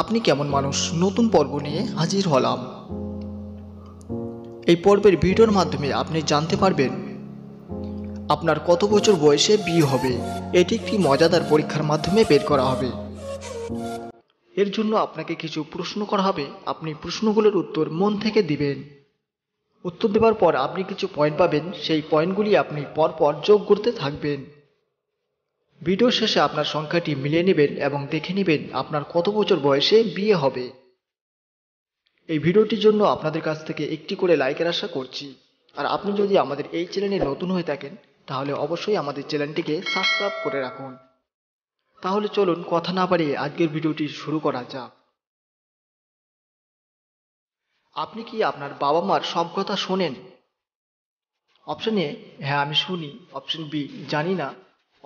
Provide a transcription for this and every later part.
আপনি কেমন মানুষ নতুন পর্ব নিয়ে হাজির হলাম। এই পর্বের ভিডিওর মাধ্যমে আপনি জানতে পারবেন আপনার কত বছর বয়সে বিয়ে হবে। এটি একটি মজাদার পরীক্ষার মাধ্যমে বের করা হবে। এর জন্য আপনাকে কিছু প্রশ্ন করা হবে, আপনি প্রশ্নগুলোর উত্তর মন থেকে দিবেন। উত্তর দেওয়ার পর আপনি কিছু পয়েন্ট পাবেন, সেই পয়েন্টগুলি আপনি পরপর যোগ করতে থাকবেন। ভিডিও শেষে আপনার সংখ্যাটি মিলিয়ে নেবেন এবং দেখে নেবেন আপনার কত বছর বয়সে বিয়ে হবে। এই ভিডিওটির জন্য আপনাদের কাছ থেকে একটি করে লাইকের আশা করছি। আর আপনি যদি আমাদের এই চ্যানেলে নতুন হয়ে থাকেন তাহলে অবশ্যই আমাদের চ্যানেলটিকে সাবস্ক্রাইব করে রাখুন। তাহলে চলুন কথা না বাড়িয়ে আজকের ভিডিওটি শুরু করা যাক। আপনি কি আপনার বাবা মার সব কথা শোনেন? অপশন এ, হ্যাঁ আমি শুনি। অপশন বি, জানি না।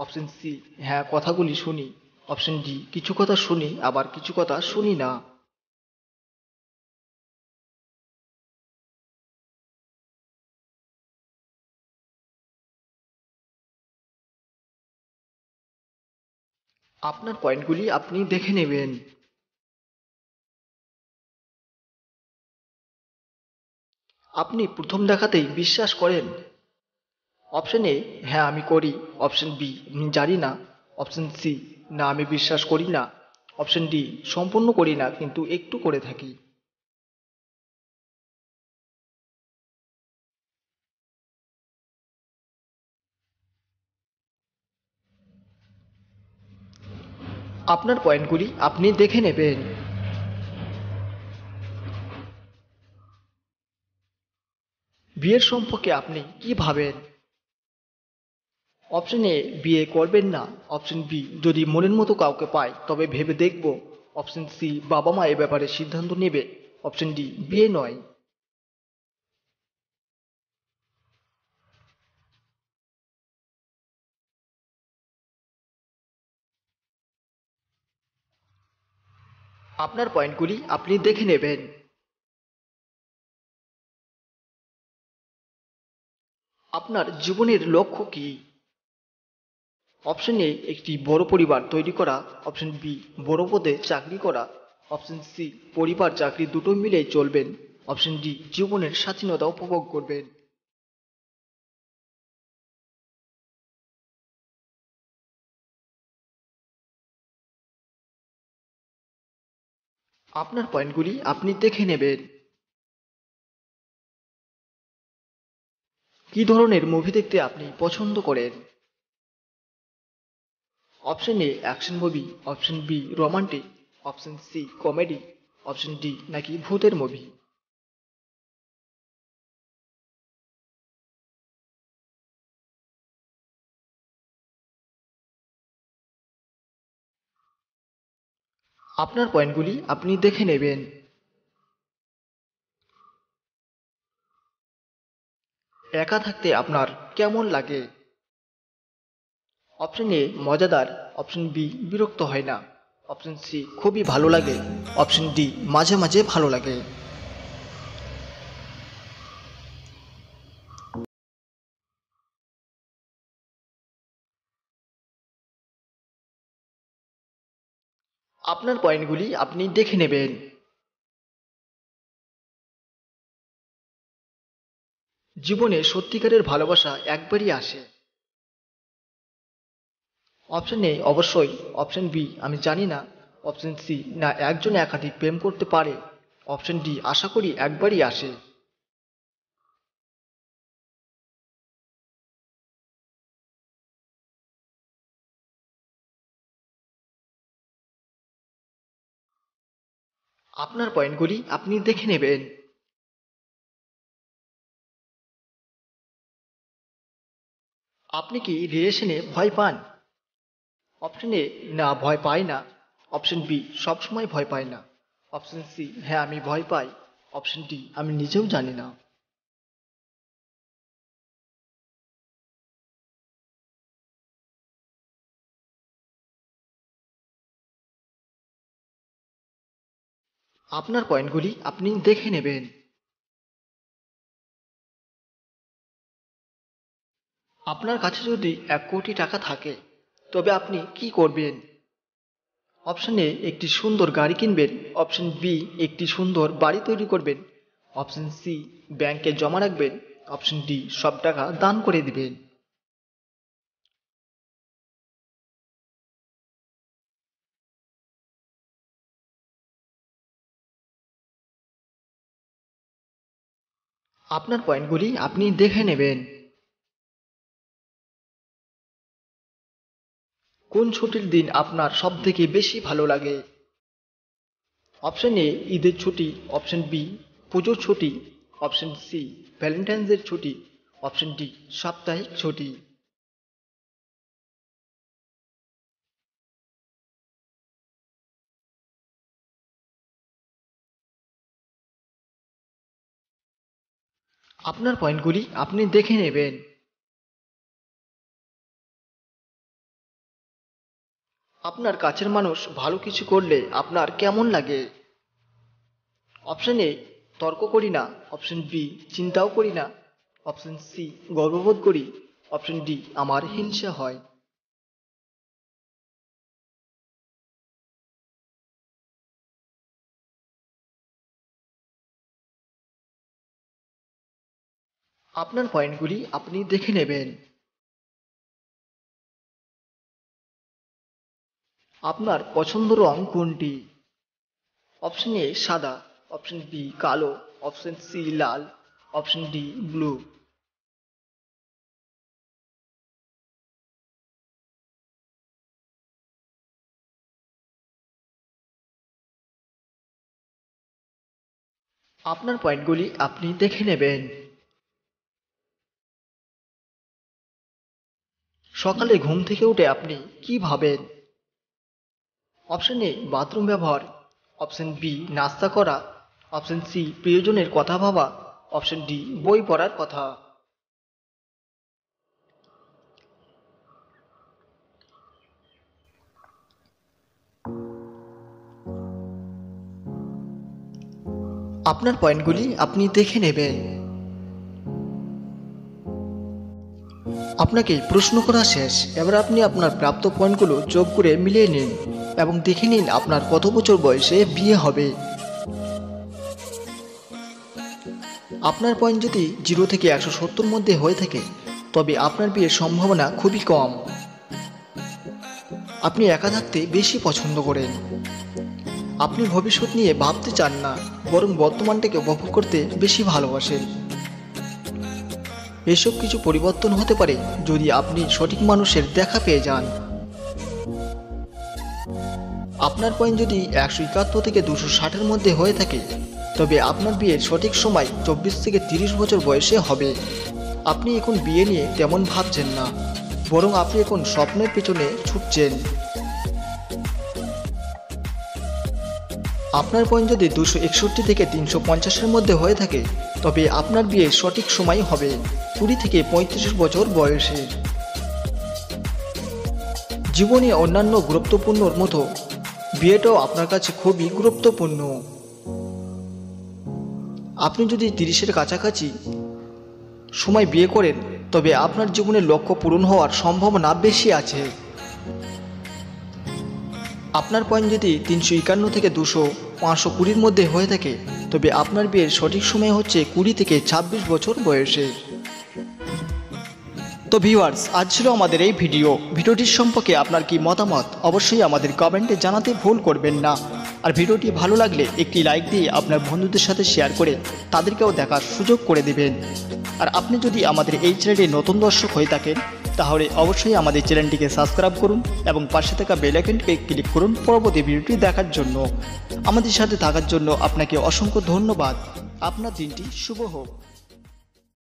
অপশন সি, হ্যাঁ কথাগুলি শুনি। অপশন ডি, কিছু কথা শুনি আবার কিছু কথা শুনি না। আপনার পয়েন্টগুলি আপনি দেখে নেবেন। আপনি প্রথম দেখাতেই বিশ্বাস করেন? অপশন এ, হ্যাঁ আমি করি। অপশন বি, জানি না। অপশন সি, না আমি বিশ্বাস করি না। অপশন ডি, সম্পূর্ণ করি না কিন্তু একটু করে থাকি। আপনার পয়েন্টগুলি আপনি দেখে নেবেন। বিয়ের সম্পর্কে আপনি কি ভাবেন? অপশন এ, বিয়ে করবেন না। অপশন বি, যদি মনের মতো কাউকে পাই তবে ভেবে দেখব। অপশন সি, বাবা মা এ ব্যাপারে সিদ্ধান্ত নেবে। অপশন ডি, বিয়ে নয়। আপনার পয়েন্টগুলি আপনি দেখে নেবেন। আপনার জীবনের লক্ষ্য কি? অপশন এ, একটি বড় পরিবার তৈরি করা। অপশন বি, বড় পদে চাকরি করা। অপশন সি, পরিবার চাকরি দুটো মিলে চলবেন। অপশন ডি, জীবনের স্বাধীনতা উপভোগ করবেন। আপনার পয়েন্টগুলি আপনি দেখে নেবেন। কি ধরনের মুভি দেখতে আপনি পছন্দ করেন? Option A, action movie. Option B, romantic. Option C, comedy. Option D, নাকি ভূতের মুভি। আপনার পয়েন্টগুলি আপনি দেখে নেবেন। একা থাকতে আপনার কেমন লাগে? অপশন এ, মজাদার। অপশন বি, বিরক্ত হয় না। অপশন সি, খুবই ভালো লাগে। অপশন ডি, মাঝে মাঝে ভালো লাগে। আপনার পয়েন্টগুলি আপনি দেখে নেবেন। জীবনে সত্যিকারের ভালোবাসা একবারই আসে। অপশন এ, অবশ্যই। অপশন বি, আমি জানি না। অপশন সি, না একজন একাধিক প্রেম করতে পারে। অপশন ডি, আশা করি একবারই আসে। আপনার পয়েন্টগুলি আপনি দেখে নেবেন। আপনি কি রিলেশনে ভয় পান? অপশন এ, না ভয় পাই না। অপশন বি, সবসময় ভয় পাই না। অপশন সি, হ্যাঁ আমি ভয় পাই। অপশন ডি, আমি নিজেও জানি না। আপনার পয়েন্টগুলি আপনি দেখে নেবেন। আপনার কাছে যদি 1 কোটি টাকা থাকে তবে আপনি কি করবেন? অপশন এ একটি সুন্দর গাড়ি কিনবেন, অপশন বি একটি সুন্দর বাড়ি তৈরি করবেন, অপশন সি ব্যাংকে জমা রাখবেন, অপশন ডি সব টাকা দান করে দিবেন। আপনার পয়েন্টগুলি আপনি দেখে নেবেন। কোন ছুটির দিন আপনার সবথেকে বেশি ভালো লাগে? অপশন এ ঈদের ছুটি, অপশন বি পুজোর ছুটি, অপশন সি ভ্যালেন্টাইন্সের ছুটি, অপশন ডি সাপ্তাহিক ছুটি। আপনার পয়েন্টগুলি আপনি দেখে নেবেন। আপনার কাছের মানুষ ভালো কিছু করলে আপনার কেমন লাগে? অপশন এ তর্ক করি না, অপশন বি চিন্তাও করি না, অপশন সি গর্ববোধ করি, অপশন ডি আমার হিংসা হয়। আপনার পয়েন্টগুলি আপনি দেখে নেবেন। আপনার পছন্দ রং কোনটি? অপশন এ সাদা, অপশন বি কালো, অপশন সি লাল, অপশন ডি ব্লু। আপনার পয়েন্টগুলি আপনি দেখে নেবেন। সকালে ঘুম থেকে উঠে আপনি কি ভাবেন? অপশন এ বাথরুম ব্যবহার, অপশন বি নাস্তা করা, অপশন সি প্রিয়জনের কথা ভাবা, অপশন ডি বই পড়ার কথা। আপনার পয়েন্টগুলি আপনি দেখে নেবেন। আপনাকে প্রশ্ন করা শেষ। এবার আপনি আপনার প্রাপ্ত পয়েন্টগুলো যোগ করে মিলিয়ে নিন এবং দেখে নিন আপনার কত বছর বয়সে বিয়ে হবে। আপনার পয়েন্ট যদি 0 থেকে 170 মধ্যে হয়ে থাকে তবে আপনার বিয়ের সম্ভাবনা খুবই কম। আপনি একা থাকতে বেশি পছন্দ করেন। আপনি ভবিষ্যৎ নিয়ে ভাবতে চান না, বরং বর্তমানটাকে উপভোগ করতে বেশি ভালোবাসেন। এসব কিছু পরিবর্তন হতে পারে যদি আপনি সঠিক মানুষের দেখা পেয়ে যান। আপনার পয়েন্ট যদি 171 থেকে 260 মধ্যে হয়ে থাকে তবে আপনার বিয়ের সঠিক সময় 24 থেকে 30 বছর বয়সে হবে। আপনি এখন বিয়ে নিয়ে তেমন ভাবছেন না, বরং আপনি এখন স্বপ্নের পেছনে ছুটছেন। আপনার পয়েন্ট যদি 261 থেকে 350 মধ্যে হয়ে থাকে তবে আপনার বিয়ে সঠিক সময় হবে 20 থেকে 35 বছর বয়সে। জীবনে অন্যান্য গুরুত্বপূর্ণর মতো বিয়েটাও আপনার কাছে খুবই গুরুত্বপূর্ণ। আপনি যদি 30-এর কাছাকাছি সময় বিয়ে করেন তবে আপনার জীবনের লক্ষ্য পূরণ হওয়ার সম্ভাবনা বেশি আছে। আপনার পয়েন্ট যদি 351 থেকে 520 মধ্যে হয়ে থাকে তবে আপনার বিয়ের সঠিক সময় হচ্ছে 20 থেকে 26 বছর বয়সে। তো ভিউয়ার্স, আজ ছিল আমাদের এই ভিডিও। ভিডিওটির সম্পর্কে আপনার কি মতামত অবশ্যই আমাদের কমেন্টে জানাতে ভুল করবেন না। আর ভিডিওটি ভালো লাগলে একটি লাইক দিয়ে আপনার বন্ধুদের সাথে শেয়ার করে তাদেরকেও দেখার সুযোগ করে দেবেন। আর আপনি যদি আমাদের এই চ্যানেলে নতুন দর্শক হয়ে থাকেন তাহলে অবশ্যই আমাদের চ্যানেলটিকে সাবস্ক্রাইব করুন এবং পাশে থাকা বেল আইকনটিকে ক্লিক করুন পরবর্তী ভিডিওটি দেখার জন্য। আমাদের সাথে থাকার জন্য আপনাকে অসংখ্য ধন্যবাদ। আপনার দিনটি শুভ হোক।